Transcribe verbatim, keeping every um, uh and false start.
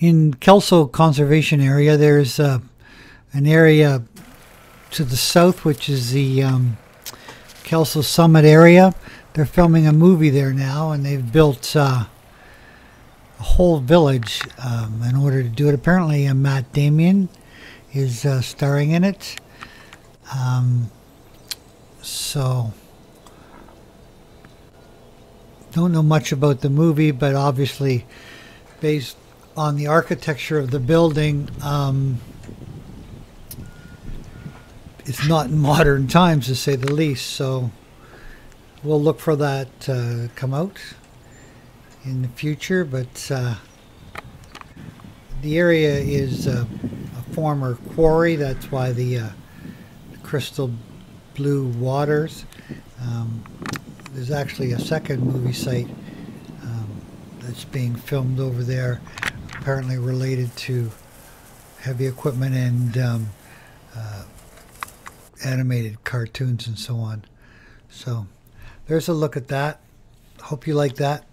In Kelso Conservation Area, there's uh, an area to the south, which is the um, Kelso Summit area. They're filming a movie there now, and they've built uh, a whole village um, in order to do it. Apparently, uh, Matt Damon is uh, starring in it. Um, so, don't know much about the movie, but obviously, based on the architecture of the building, um, it's not in modern times, to say the least. So we'll look for that to uh, come out in the future. But uh, the area is uh, a former quarry. That's why the, uh, the crystal blue waters. Um, there's actually a second movie site um, that's being filmed over there, apparently related to heavy equipment and um, uh, animated cartoons and so on. So there's a look at that. Hope you like that.